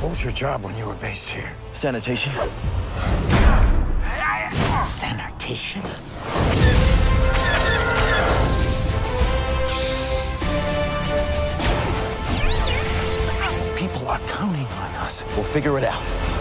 What was your job when you were based here? Sanitation. Sanitation? People are counting on us. We'll figure it out.